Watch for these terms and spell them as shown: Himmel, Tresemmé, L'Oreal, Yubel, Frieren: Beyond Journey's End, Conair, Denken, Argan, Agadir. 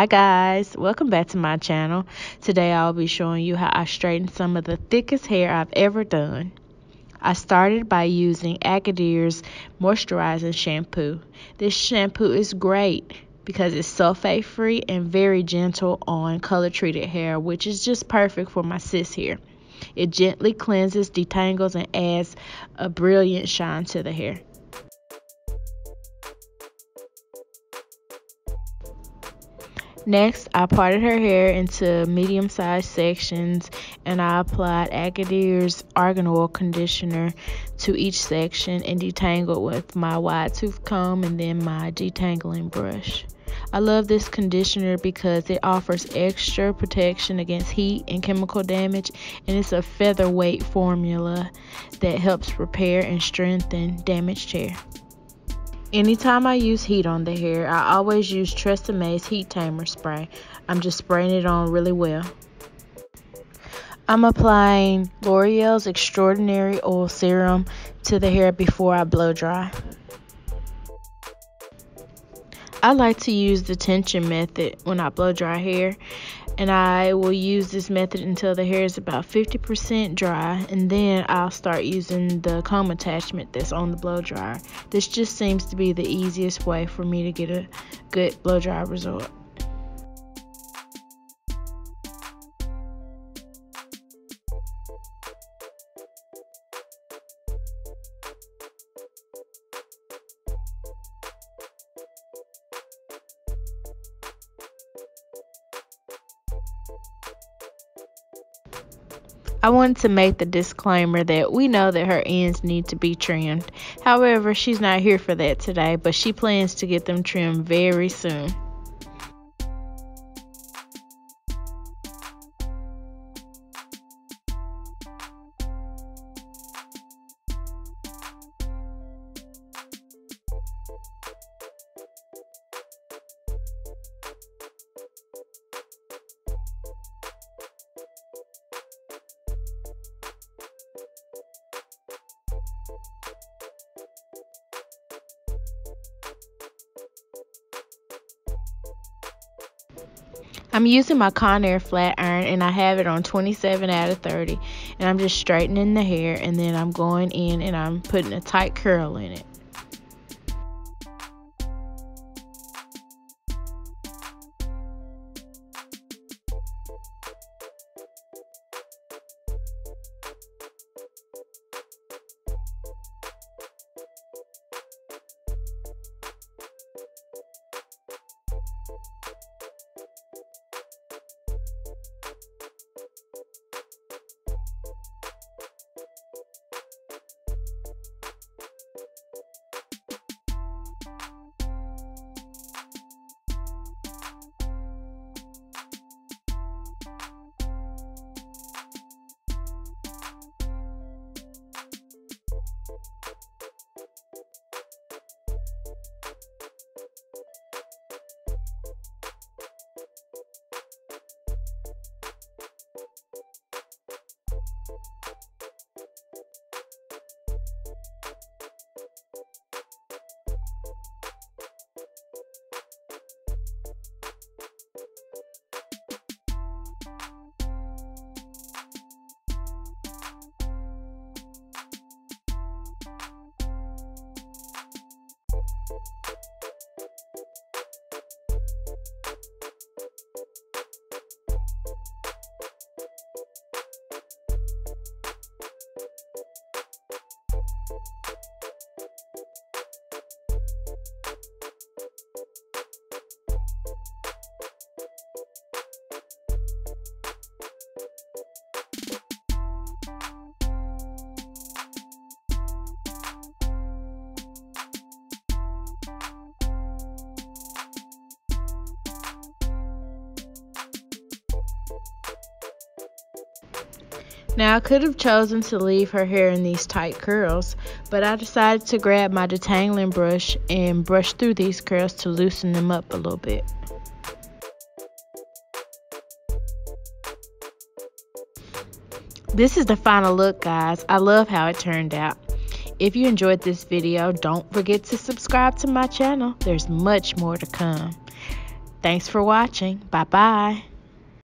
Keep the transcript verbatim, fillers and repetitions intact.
Hi guys, welcome back to my channel. Today I'll be showing you how I straightened some of the thickest hair I've ever done. I started by using Agadir's moisturizing shampoo. This shampoo is great because it's sulfate free and very gentle on color treated hair, which is just perfect for my sis hair. It gently cleanses, detangles, and adds a brilliant shine to the hair. Next, I parted her hair into medium-sized sections, and I applied Agadir's Argan Oil Conditioner to each section and detangled with my wide tooth comb and then my detangling brush. I love this conditioner because it offers extra protection against heat and chemical damage, and it's a featherweight formula that helps repair and strengthen damaged hair. Anytime I use heat on the hair, I always use Tresemmé's Heat Tamer Spray. I'm just spraying it on really well. I'm applying L'Oreal's Extraordinary Oil Serum to the hair before I blow dry. I like to use the tension method when I blow dry hair, and I will use this method until the hair is about fifty percent dry, and then I'll start using the comb attachment that's on the blow dryer. This just seems to be the easiest way for me to get a good blow dry result. I wanted to make the disclaimer that we know that her ends need to be trimmed. However, she's not here for that today, but she plans to get them trimmed very soon. I'm using my Conair flat iron, and I have it on twenty-seven out of thirty, and I'm just straightening the hair, and then I'm going in and I'm putting a tight curl in it. Now, I could have chosen to leave her hair in these tight curls, but I decided to grab my detangling brush and brush through these curls to loosen them up a little bit. This is the final look, guys. I love how it turned out. If you enjoyed this video, don't forget to subscribe to my channel. There's much more to come. Thanks for watching. Bye-bye.